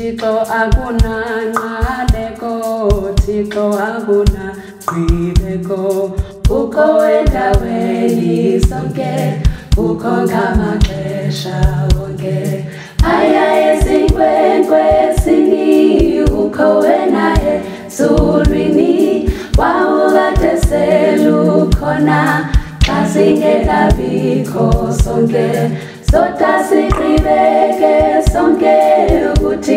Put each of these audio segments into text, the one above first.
Thixo Akunangqaleko, Thixo Akunangqaleko, ukho endaweni sonke, ukho ngamaxesha onke. Aya ezinkwenkwezini, ukho wena ezulwini, wawukade selukhona, xa singekabikho sonke. Sota sigqibeke sonke, ukuthi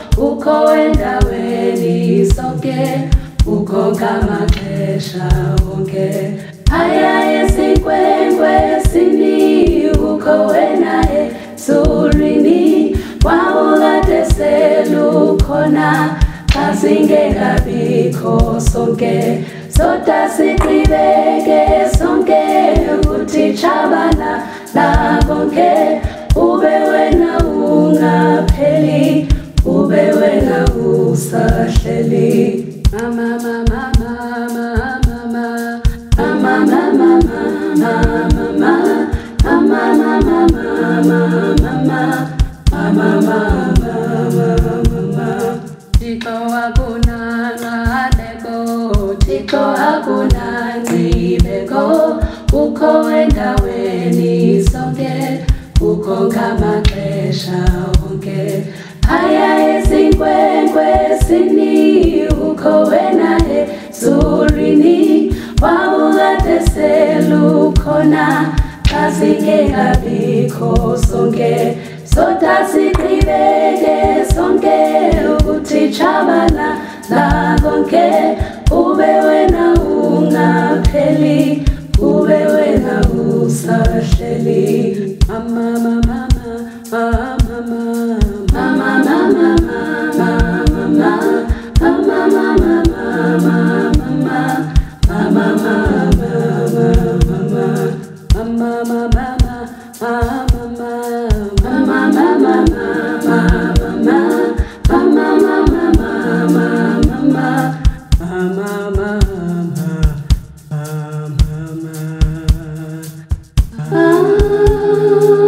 ukho endaweni sonke, ukho ngamaxesha onke. Aya ezinkwenkwezini, ukho wena ezulwini, wawukade selukhona, xa singekabikho sonke. Sota sigqibeke sonke, ukuthi itjhabana lakonke, ube wena ungapheli, ube wena usahleli. Mama, mama, mama, mama, mama, mama, mama, mama, mama, mama, mama, mama, mama, mama, mama. Thixo Akunangqaleko, Thixo Akunangqaleko, ukho endaweni sonke, ukho ngamaxesha onke. Aya ezinkwenkwezini, ukho wena ezulwini, wawukade selukhona, xa singekabikho sonke. Sota sigqibeke sonke, ukuthi itjhabana lakonke, ube wena ungapheli, ube wena usahleli. Mama, mama, mama, mama, mama, mama, mama, mama, mama, mama, mama, mama, mama, mama, mama, mama, mama. Oh.